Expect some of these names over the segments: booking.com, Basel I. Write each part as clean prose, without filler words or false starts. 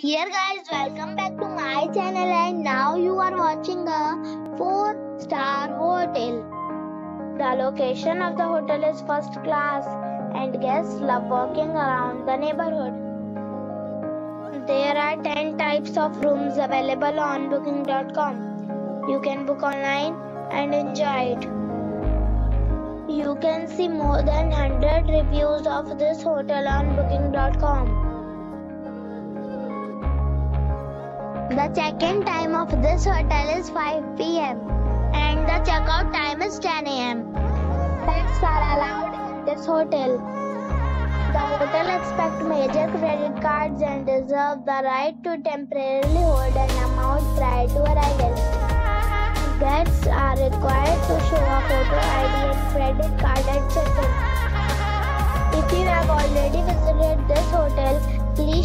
Dear guys, welcome back to my channel and now you are watching a 4-star hotel. The location of the hotel is first class and guests love walking around the neighborhood. There are 10 types of rooms available on booking.com. You can book online and enjoy it. You can see more than 100 reviews of this hotel on booking.com. The check-in time of this hotel is 5 p.m. and the check-out time is 10 a.m. Pets are allowed in this hotel. The hotel accepts major credit cards and reserves the right to temporarily hold an amount prior to arrival. Guests are required to show a photo ID and credit card at check-in. If you have already visited this hotel, please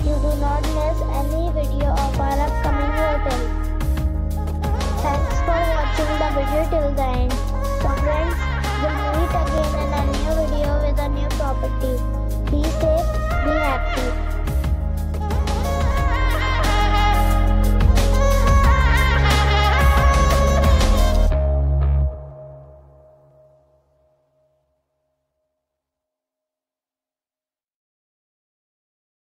you do not miss any video of our upcoming hotel. Thanks for watching the video till the end. So friends, we'll meet again in a new video with a new property. Be safe, be happy.